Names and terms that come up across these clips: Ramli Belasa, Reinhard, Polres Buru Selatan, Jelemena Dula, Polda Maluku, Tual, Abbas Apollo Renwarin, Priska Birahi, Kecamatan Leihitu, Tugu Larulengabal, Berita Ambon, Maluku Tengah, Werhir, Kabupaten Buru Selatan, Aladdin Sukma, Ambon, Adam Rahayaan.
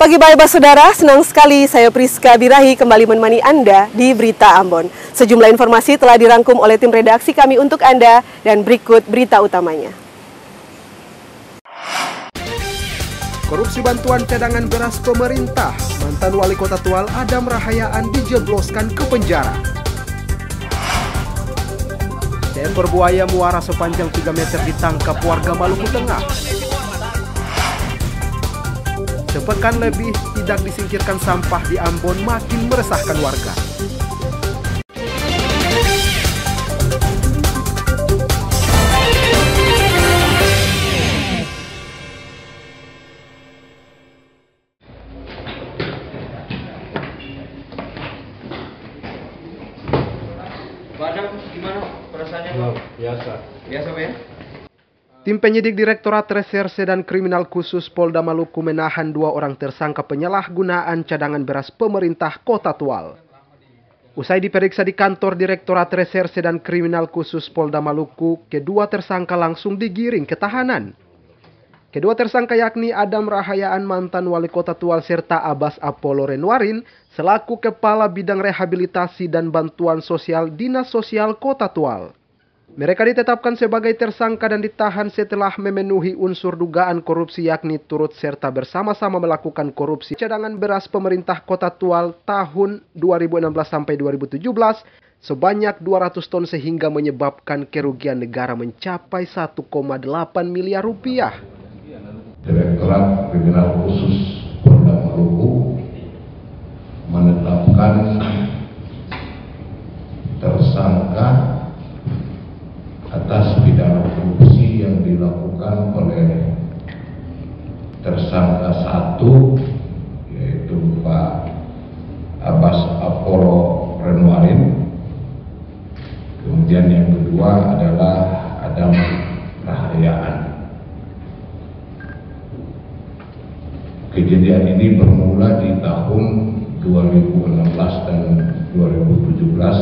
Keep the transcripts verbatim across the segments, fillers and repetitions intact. Pagi baik, saudara. Senang sekali saya Priska Birahi kembali menemani Anda di Berita Ambon. Sejumlah informasi telah dirangkum oleh tim redaksi kami untuk Anda dan berikut berita utamanya. Korupsi bantuan cadangan beras pemerintah, mantan wali kota Tual Adam Rahayaan dijebloskan ke penjara. Dan berbuaya muara sepanjang tiga meter ditangkap warga Maluku Tengah. Sepekan lebih tidak disingkirkan sampah di Ambon makin meresahkan warga. Badan gimana perasaannya, Bang? Biasa. Biasa, ya? Tim penyidik Direktorat Reserse dan Kriminal Khusus Polda Maluku menahan dua orang tersangka penyalahgunaan cadangan beras pemerintah Kota Tual. Usai diperiksa di kantor Direktorat Reserse dan Kriminal Khusus Polda Maluku, kedua tersangka langsung digiring ke tahanan. Kedua tersangka yakni Adam Rahayaan, mantan wali kota Tual, serta Abbas Apollo Renwarin selaku Kepala Bidang Rehabilitasi dan Bantuan Sosial Dinas Sosial Kota Tual. Mereka ditetapkan sebagai tersangka dan ditahan setelah memenuhi unsur dugaan korupsi, yakni turut serta bersama-sama melakukan korupsi cadangan beras pemerintah Kota Tual tahun dua ribu enam belas sampai dua ribu tujuh belas sebanyak dua ratus ton sehingga menyebabkan kerugian negara mencapai satu koma delapan miliar rupiah. Direktorat Kriminal Khusus Polda Maluku menetapkan tersangka atas pidana korupsi yang dilakukan oleh tersangka satu, yaitu Pak Abbas Apollo Renwarin. Kemudian yang kedua adalah Adam Rahayaan. Kejadian ini bermula di tahun dua ribu enam belas dan dua ribu tujuh belas,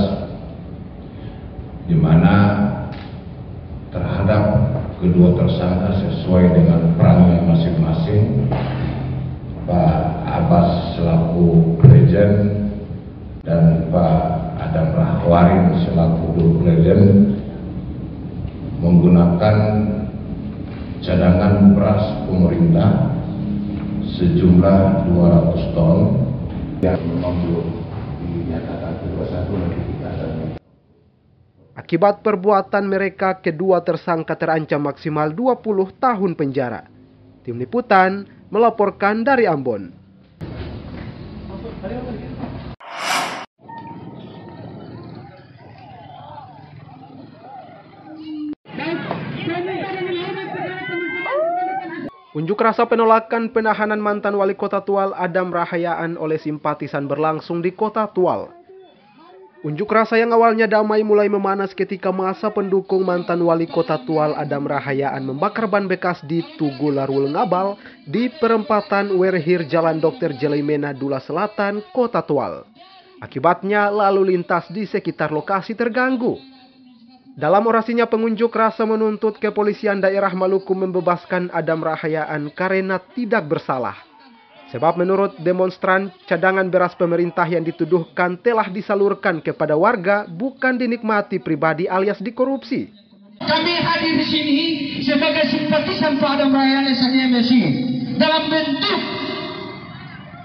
di mana terhadap kedua tersangka sesuai dengan perannya masing-masing, Pak Abbas selaku legend dan Pak Adam Rahwarin selaku double legend, menggunakan cadangan beras pemerintah sejumlah dua ratus ton yang menunjuk dinyatakan dua puluh satu. Akibat perbuatan mereka, kedua tersangka terancam maksimal dua puluh tahun penjara. Tim Liputan melaporkan dari Ambon. Unjuk rasa penolakan penahanan mantan wali kota Tual Adam Rahayaan oleh simpatisan berlangsung di Kota Tual. Unjuk rasa yang awalnya damai mulai memanas ketika masa pendukung mantan wali kota Tual Adam Rahayaan membakar ban bekas di Tugu Larulengabal di perempatan Werhir Jalan Dokter Jelemena Dula Selatan, Kota Tual. Akibatnya lalu lintas di sekitar lokasi terganggu. Dalam orasinya, pengunjuk rasa menuntut kepolisian daerah Maluku membebaskan Adam Rahayaan karena tidak bersalah. Sebab menurut demonstran, cadangan beras pemerintah yang dituduhkan telah disalurkan kepada warga, bukan dinikmati pribadi alias dikorupsi. Kami hadir di sini sebagai simpatisan Pak Adam Rahayaan S M S I dalam bentuk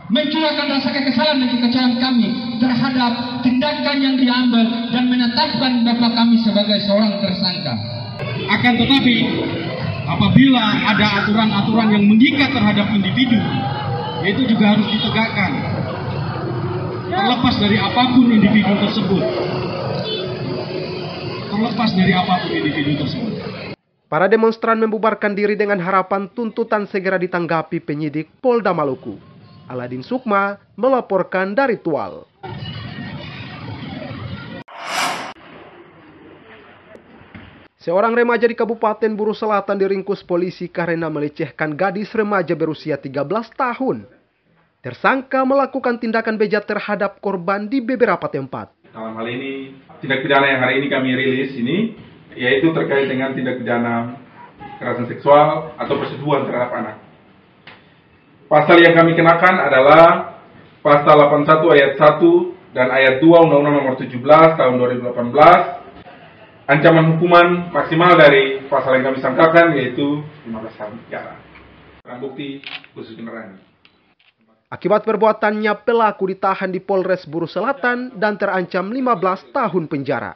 mencurahkan rasa kekesalan dan kekecewaan kami terhadap tindakan yang diambil dan menetapkan Bapak kami sebagai seorang tersangka. Akan tetapi, apabila ada aturan-aturan yang mengikat terhadap individu, itu juga harus ditegakkan, terlepas dari apapun individu tersebut. Terlepas dari apapun individu tersebut. Para demonstran membubarkan diri dengan harapan tuntutan segera ditanggapi penyidik Polda Maluku. Aladdin Sukma melaporkan dari Tual. Seorang remaja di Kabupaten Buru Selatan diringkus polisi karena melecehkan gadis remaja berusia tiga belas tahun. Tersangka melakukan tindakan bejat terhadap korban di beberapa tempat. Dalam hal ini, tindak pidana yang hari ini kami rilis ini, yaitu terkait dengan tindak pidana kekerasan seksual atau persetubuhan terhadap anak. Pasal yang kami kenakan adalah Pasal delapan puluh satu ayat satu dan ayat dua Undang-Undang Nomor tujuh belas tahun dua ribu delapan belas. Ancaman hukuman maksimal dari pasal yang kami sangkakan yaitu lima belas tahun penjara. Barang bukti khusus generani. Akibat perbuatannya, pelaku ditahan di Polres Buru Selatan dan terancam lima belas tahun penjara.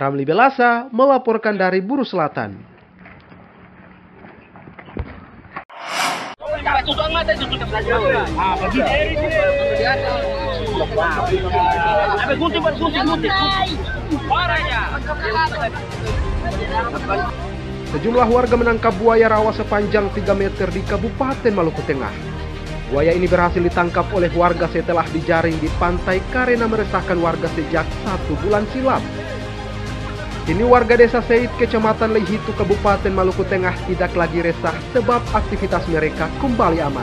Ramli Belasa melaporkan dari Buru Selatan. Sejumlah warga menangkap buaya rawa sepanjang tiga meter di Kabupaten Maluku Tengah. Buaya ini berhasil ditangkap oleh warga setelah dijaring di pantai karena meresahkan warga sejak satu bulan silam. Kini warga desa Seit, Kecamatan Leihitu, Kabupaten Maluku Tengah tidak lagi resah sebab aktivitas mereka kembali aman.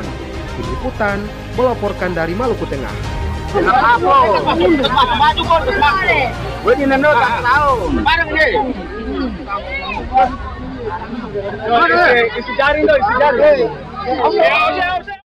Tim liputan melaporkan dari Maluku Tengah. Isi jaring dong, isi jaring.